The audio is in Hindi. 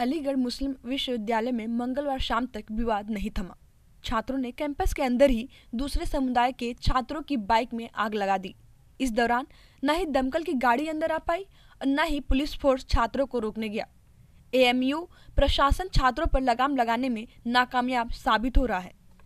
अलीगढ़ मुस्लिम विश्वविद्यालय में मंगलवार शाम तक विवाद नहीं थमा। छात्रों ने कैंपस के अंदर ही दूसरे समुदाय के छात्रों की बाइक में आग लगा दी। इस दौरान न ही दमकल की गाड़ी अंदर आ पाई और न ही पुलिस फोर्स छात्रों को रोकने गया। AMU प्रशासन छात्रों पर लगाम लगाने में नाकामयाब साबित हो रहा है।